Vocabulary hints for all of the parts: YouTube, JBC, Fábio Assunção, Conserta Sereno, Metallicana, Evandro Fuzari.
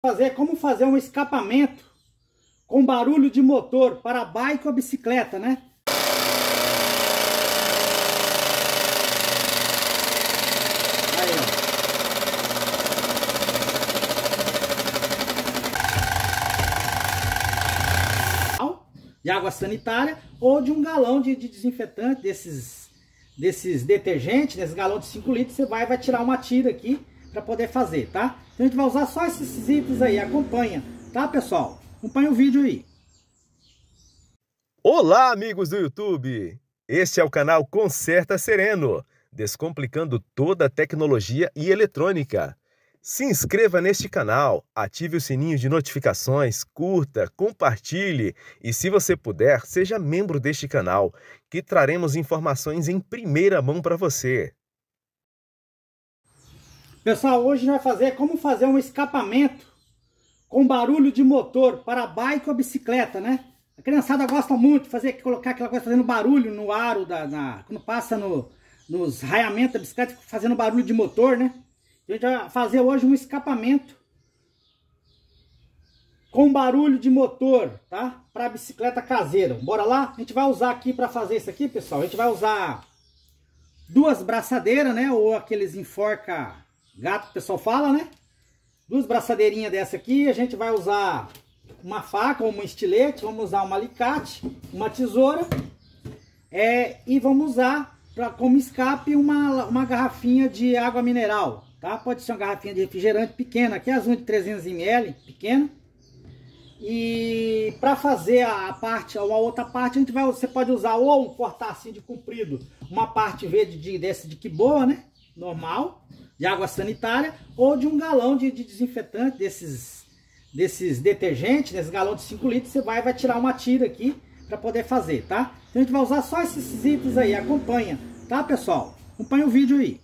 fazer como fazer um escapamento com barulho de motor para bike ou bicicleta, né? Aí, ó. De água sanitária ou de um galão de desinfetante, desses detergentes, desse galão de 5 litros, você vai tirar uma tira aqui para poder fazer, tá? Então a gente vai usar só esses itens aí, acompanha, tá, pessoal? Acompanha o vídeo aí. Olá, amigos do YouTube! Este é o canal Conserta Sereno, descomplicando toda a tecnologia e eletrônica. Se inscreva neste canal, ative o sininho de notificações, curta, compartilhe e, se você puder, seja membro deste canal, que traremos informações em primeira mão para você. Pessoal, hoje a gente vai fazer como fazer um escapamento com barulho de motor para bike ou bicicleta, né? A criançada gosta muito de colocar aquela coisa fazendo barulho no aro, quando passa nos raiamentos da bicicleta, fazendo barulho de motor, né? A gente vai fazer hoje um escapamento com barulho de motor, tá? Para bicicleta caseira. Bora lá? A gente vai usar aqui, para fazer isso aqui, pessoal, a gente vai usar duas braçadeiras, né? Ou aqueles enforca-gato que o pessoal fala, né? Duas braçadeirinhas dessa aqui, a gente vai usar uma faca ou um estilete, vamos usar um alicate, uma tesoura, e vamos usar como escape uma garrafinha de água mineral, tá? Pode ser uma garrafinha de refrigerante pequena, aqui é azul de 300 ml, pequena. E para fazer a outra parte, a gente vai, você pode usar ou um cortacinho de comprido, uma parte verde desse de que boa, né? Normal, de água sanitária, ou de um galão de desinfetante, desses detergentes, desse galão de 5 litros, você vai tirar uma tira aqui para poder fazer, tá? Então a gente vai usar só esses itens aí, acompanha, tá, pessoal? Acompanha o vídeo aí.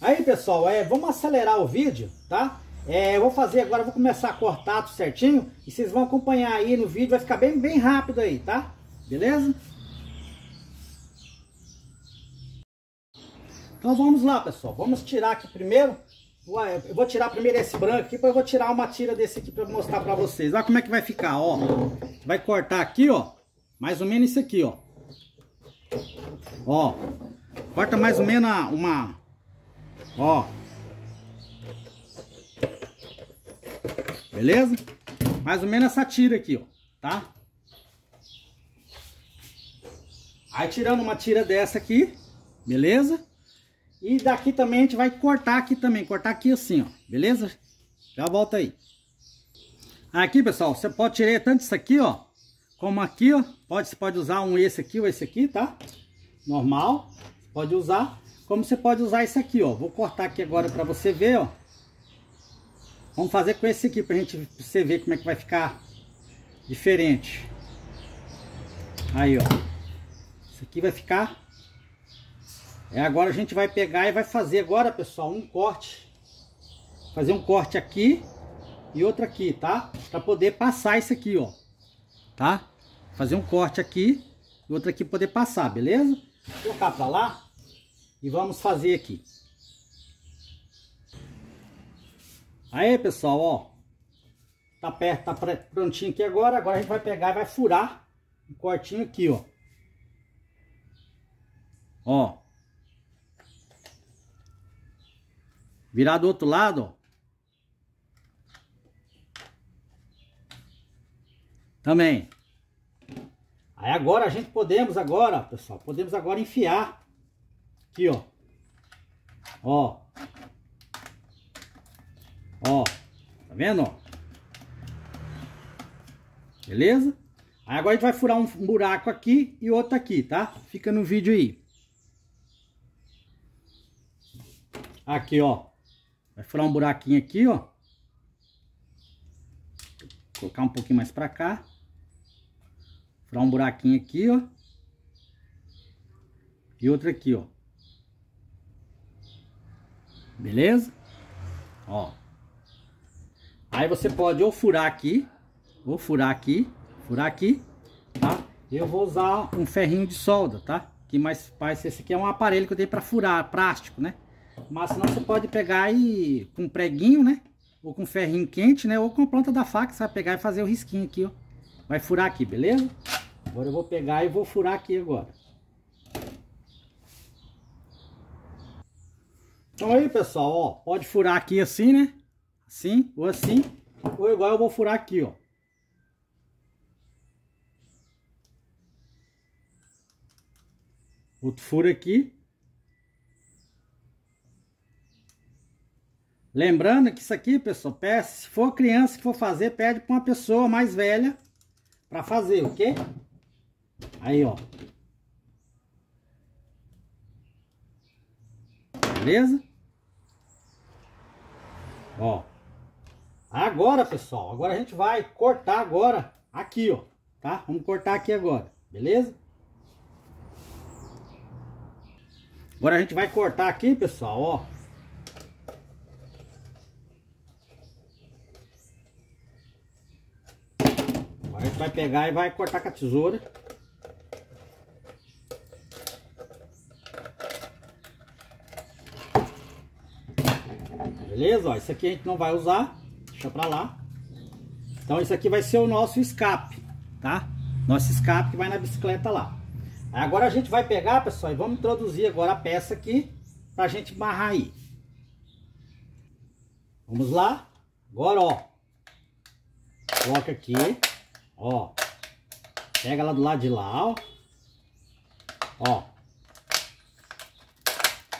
Aí, pessoal, vamos acelerar o vídeo, tá? Eu vou fazer agora, vou começar a cortar tudo certinho, e vocês vão acompanhar aí no vídeo, vai ficar bem, bem rápido aí, tá? Beleza? Então vamos lá, pessoal, vamos tirar aqui primeiro, eu vou tirar primeiro esse branco aqui, depois eu vou tirar uma tira desse aqui para mostrar para vocês. Olha como é que vai ficar, ó, vai cortar aqui, ó, mais ou menos isso aqui, ó, ó, corta mais ou menos uma, ó, beleza? Mais ou menos essa tira aqui, ó, tá? Aí tirando uma tira dessa aqui, beleza? E daqui também a gente vai cortar aqui também, cortar aqui assim, ó, beleza? Já volta aí. Aqui, pessoal, você pode tirar tanto isso aqui, ó, como aqui, ó. Você pode usar um esse aqui ou esse aqui, tá? Normal, pode usar. Como você pode usar esse aqui, ó. Vou cortar aqui agora pra você ver, ó. Vamos fazer com esse aqui pra você ver como é que vai ficar diferente. Aí, ó. Isso aqui vai ficar... agora a gente vai pegar e vai fazer agora, pessoal, um corte. Fazer um corte aqui e outro aqui, tá? Pra poder passar isso aqui, ó. Tá? Fazer um corte aqui e outro aqui pra poder passar, beleza? Vou colocar pra lá e vamos fazer aqui. Aí, pessoal, ó. Tá perto, tá prontinho aqui agora. Agora a gente vai pegar e vai furar um cortinho aqui, ó. Ó. Virar do outro lado, ó. Também. Aí agora a gente podemos agora enfiar aqui, ó. Ó. Ó. Tá vendo, ó? Beleza? Aí agora a gente vai furar um buraco aqui e outro aqui, tá? Fica no vídeo aí. Aqui, ó. Vai furar um buraquinho aqui, ó. Colocar um pouquinho mais pra cá. Furar um buraquinho aqui, ó. E outro aqui, ó. Beleza? Ó. Aí você pode ou furar aqui, tá? Eu vou usar um ferrinho de solda, tá? Que mais parece, esse aqui é um aparelho que eu dei pra furar, plástico, né? Mas senão você pode pegar e com um preguinho, né? Ou com um ferrinho quente, né? Ou com a ponta da faca, você vai pegar e fazer o risquinho aqui, ó. Vai furar aqui, beleza? Agora eu vou pegar e vou furar aqui agora. Então aí, pessoal, ó. Pode furar aqui assim, né? Assim, ou assim. Ou igual eu vou furar aqui, ó. Outro furo aqui. Lembrando que isso aqui, pessoal, se for criança que for fazer, pede para uma pessoa mais velha para fazer, ok? Aí, ó. Beleza? Ó. Agora, pessoal, agora a gente vai cortar agora aqui, ó, tá? Vamos cortar aqui agora, beleza? Agora a gente vai cortar aqui, pessoal, ó. A gente vai pegar e vai cortar com a tesoura. Beleza? Ó, isso aqui a gente não vai usar. Deixa pra lá. Então isso aqui vai ser o nosso escape, tá? Nosso escape que vai na bicicleta lá. Agora a gente vai pegar, pessoal, e vamos introduzir agora a peça aqui pra gente amarrar aí. Vamos lá? Agora, ó. Coloca aqui. Ó, pega lá do lado de lá, ó. Ó.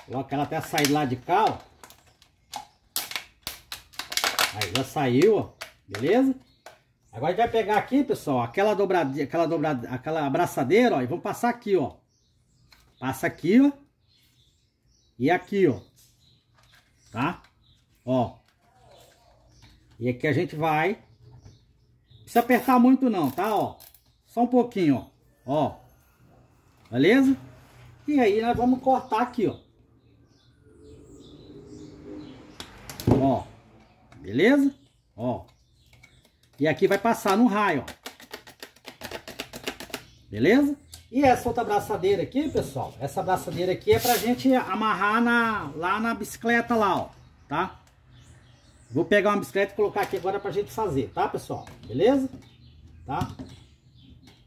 Coloca ela até sair do lado de cá, ó. Aí, já saiu, ó. Beleza? Agora a gente vai pegar aqui, pessoal, aquela abraçadeira, ó. E vamos passar aqui, ó. Passa aqui, ó. E aqui, ó. Tá? Ó. E aqui a gente vai... Não precisa apertar muito não, tá? Ó, só um pouquinho, ó. Ó, beleza? E aí nós vamos cortar aqui, ó. Ó, beleza? Ó. E aqui vai passar no raio, ó. Beleza? E essa outra abraçadeira aqui, pessoal, essa abraçadeira aqui é pra gente amarrar lá na bicicleta lá, ó, tá? Vou pegar uma bicicleta e colocar aqui agora pra gente fazer, tá, pessoal? Beleza? Tá?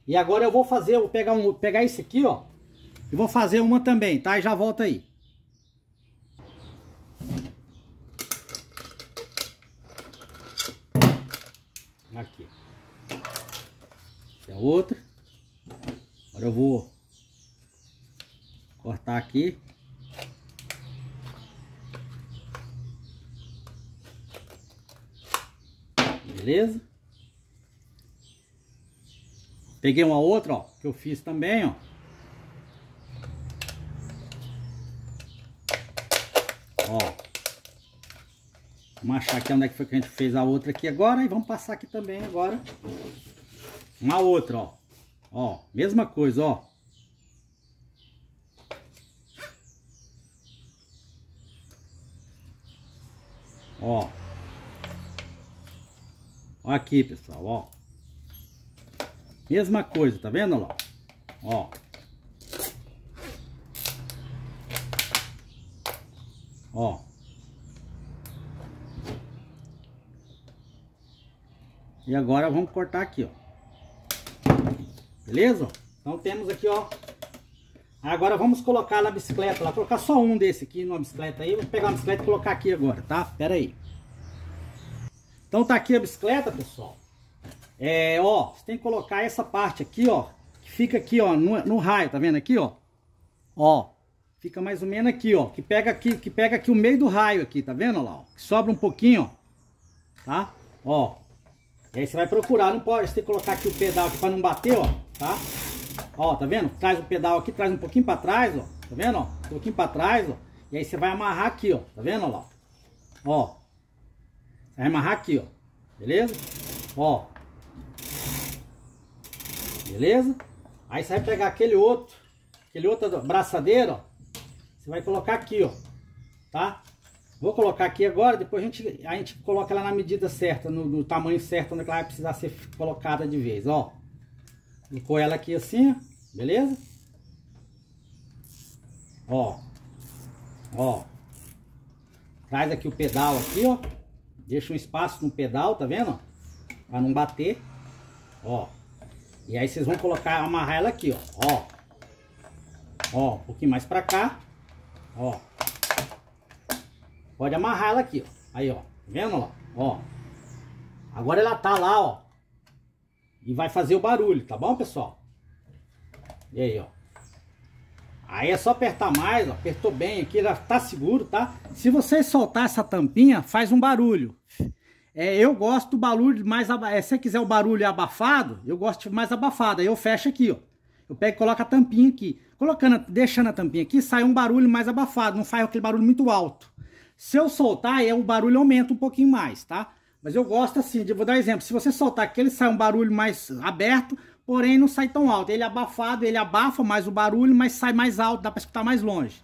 E agora eu vou fazer, vou pegar esse aqui, ó. E vou fazer uma também, tá? E já volto aí. Aqui. Essa é outra. Agora eu vou cortar aqui. Beleza? Peguei uma outra, ó, que eu fiz também, ó. Ó. Vamos achar aqui onde é que foi que a gente fez a outra aqui agora. E vamos passar aqui também agora. Uma outra, ó. Ó, mesma coisa, ó. Ó. Ó aqui, pessoal, ó. Mesma coisa, tá vendo lá? Ó. Ó. E agora vamos cortar aqui, ó. Beleza? Então temos aqui, ó. Agora vamos colocar na bicicleta lá. Colocar só um desse aqui numa bicicleta aí. Vou pegar uma bicicleta e colocar aqui agora, tá? Pera aí. Então tá aqui a bicicleta, pessoal. É, ó, você tem que colocar essa parte aqui, ó, que fica aqui, ó, no raio, tá vendo aqui, ó? Ó, fica mais ou menos aqui, ó, que pega aqui o meio do raio aqui, tá vendo lá, ó? Que sobra um pouquinho, ó. Tá? Ó. E aí você vai procurar, não pode, você tem que colocar aqui o pedal aqui para não bater, ó, tá? Ó, tá vendo? Traz o pedal aqui, traz um pouquinho para trás, ó. Tá vendo, ó? Um pouquinho para trás, ó. E aí você vai amarrar aqui, ó, tá vendo lá? Ó. Vai amarrar aqui, ó. Beleza? Ó. Beleza? Aí você vai pegar aquele outro braçadeiro, ó. Você vai colocar aqui, ó. Tá? Vou colocar aqui agora, depois a gente coloca ela na medida certa, no tamanho certo, onde ela vai precisar ser colocada de vez, ó. Colocou ela aqui assim, ó. Beleza? Ó. Ó. Traz aqui o pedal aqui, ó. Deixa um espaço no pedal, tá vendo? Pra não bater. Ó. E aí vocês vão colocar, amarrar ela aqui, ó. Ó. Ó, um pouquinho mais pra cá. Ó. Pode amarrar ela aqui, ó. Aí, ó. Tá vendo, ó? Ó. Agora ela tá lá, ó. E vai fazer o barulho, tá bom, pessoal? E aí, ó. Aí é só apertar mais, ó. Apertou bem aqui, já tá seguro, tá? Se você soltar essa tampinha, faz um barulho. É, eu gosto do barulho mais abafado. Se você quiser o barulho abafado, eu gosto mais abafado. Aí eu fecho aqui, ó. Eu pego e coloco a tampinha aqui. Deixando a tampinha aqui, sai um barulho mais abafado. Não faz aquele barulho muito alto. Se eu soltar, o barulho aumenta um pouquinho mais, tá? Mas eu gosto assim, vou dar um exemplo. Se você soltar aqui, ele sai um barulho mais aberto, porém não sai tão alto. Ele é abafado, ele abafa mais o barulho, mas sai mais alto, dá pra escutar mais longe.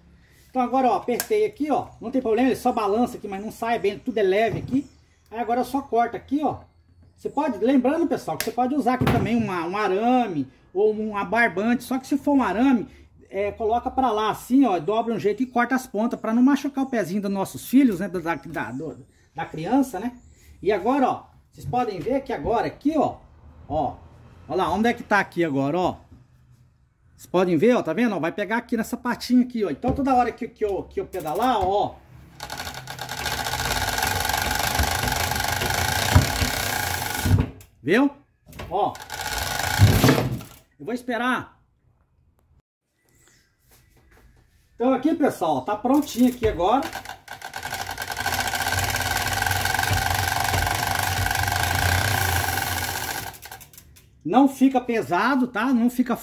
Então agora, ó, apertei aqui, ó. Não tem problema, ele só balança aqui, mas não sai bem, tudo é leve aqui. Aí agora eu só corto aqui, ó. Você pode, lembrando, pessoal, que você pode usar aqui também um arame ou um barbante. Só que se for um arame, coloca pra lá assim, ó, dobra um jeito e corta as pontas pra não machucar o pezinho dos nossos filhos, né, da criança, né? E agora, ó, vocês podem ver que agora aqui, ó, ó. Olha lá, onde é que tá aqui agora, ó. Vocês podem ver, ó, tá vendo? Ó, vai pegar aqui nessa partinha aqui, ó. Então toda hora que eu pedalar, ó. Viu? Ó. Eu vou esperar. Então aqui, pessoal, ó, tá prontinho aqui agora. Não fica pesado, tá? Não fica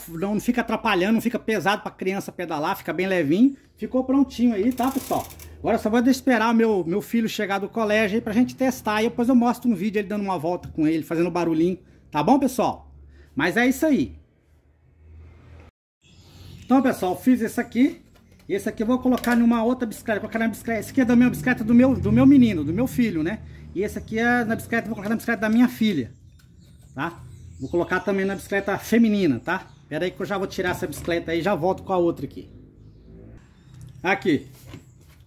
atrapalhando, não fica pesado pra criança pedalar, fica bem levinho. Ficou prontinho aí, tá, pessoal? Agora eu só vou esperar meu filho chegar do colégio aí pra gente testar. E depois eu mostro um vídeo ele dando uma volta com ele, fazendo barulhinho. Tá bom, pessoal? Mas é isso aí. Então, pessoal, fiz esse aqui. Esse aqui eu vou colocar numa outra bicicleta. Colocar na bicicleta. Esse aqui é da minha bicicleta do meu menino, do meu filho, né? E esse aqui é na bicicleta, vou colocar na bicicleta da minha filha. Tá? Vou colocar também na bicicleta feminina, tá? Pera aí que eu já vou tirar essa bicicleta aí e já volto com a outra aqui. Aqui.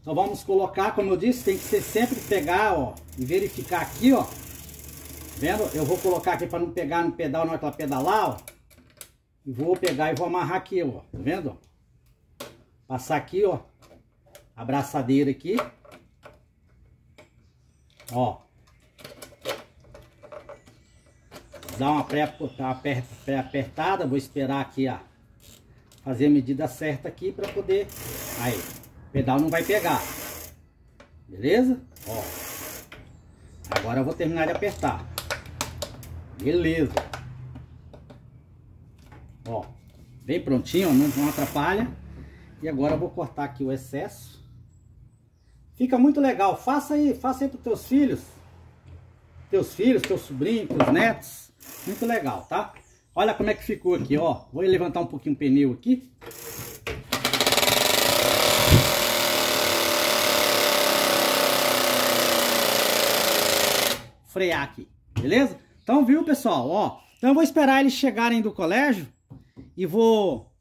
Então vamos colocar, como eu disse, tem que ser sempre pegar, ó, e verificar aqui, ó. Vendo? Eu vou colocar aqui para não pegar no pedal na hora que ela pedalar, ó. E vou pegar e vou amarrar aqui, ó. Tá vendo? Passar aqui, ó. A braçadeira aqui. Ó. Dar uma pré-apertada, vou esperar aqui, ó, fazer a medida certa aqui para poder, aí, o pedal não vai pegar, beleza? Ó, agora eu vou terminar de apertar, beleza? Ó, bem prontinho, ó, não atrapalha, e agora eu vou cortar aqui o excesso, fica muito legal, faça aí para os teus filhos, teus sobrinhos, teus netos. Muito legal, tá? Olha como é que ficou aqui, ó. Vou levantar um pouquinho o pneu aqui. Frear aqui, beleza? Então, viu, pessoal? Ó, então eu vou esperar eles chegarem do colégio e vou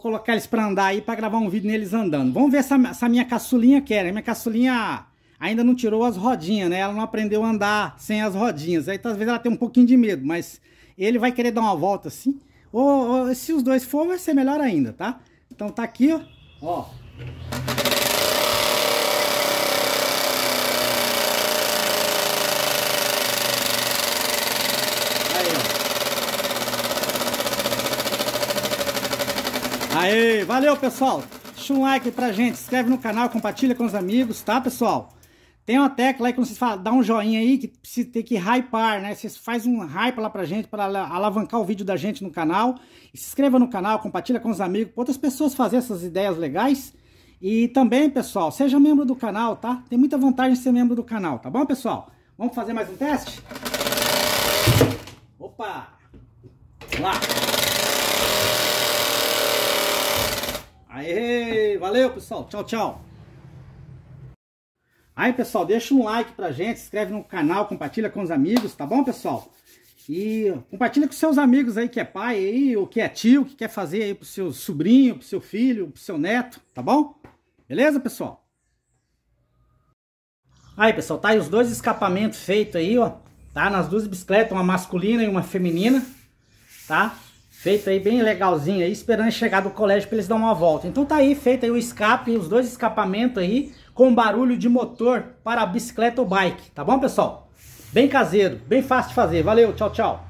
colocar eles pra andar aí pra gravar um vídeo neles andando. Vamos ver essa minha caçulinha que era. Minha caçulinha... ainda não tirou as rodinhas, né? Ela não aprendeu a andar sem as rodinhas. Aí, talvez ela tenha um pouquinho de medo, mas ele vai querer dar uma volta assim. Ou se os dois for, vai ser melhor ainda, tá? Então tá aqui, ó. Ó. Aí, ó. Aê, valeu, pessoal. Deixa um like pra gente, inscreve no canal, compartilha com os amigos, tá, pessoal? Tem uma tecla aí que vocês falam, dá um joinha aí, que precisa ter que hypar, né? Vocês fazem um hype lá pra gente, pra alavancar o vídeo da gente no canal. E se inscreva no canal, compartilha com os amigos, pra outras pessoas fazerem essas ideias legais. E também, pessoal, seja membro do canal, tá? Tem muita vantagem de ser membro do canal, tá bom, pessoal? Vamos fazer mais um teste? Opa! Lá! Aê! Valeu, pessoal! Tchau, tchau! Aí, pessoal, deixa um like pra gente, se inscreve no canal, compartilha com os amigos, tá bom, pessoal? E compartilha com seus amigos aí, que é pai aí, ou que é tio, que quer fazer aí pro seu sobrinho, pro seu filho, pro seu neto, tá bom? Beleza, pessoal? Aí, pessoal, tá aí os dois escapamentos feitos aí, ó. Tá? Nas duas bicicletas, uma masculina e uma feminina. Tá? Feito aí bem legalzinho aí, esperando chegar do colégio para eles dar uma volta. Então tá aí, feito aí o escape, os dois escapamentos aí, com barulho de motor para a bicicleta ou bike. Tá bom, pessoal? Bem caseiro, bem fácil de fazer. Valeu, tchau, tchau.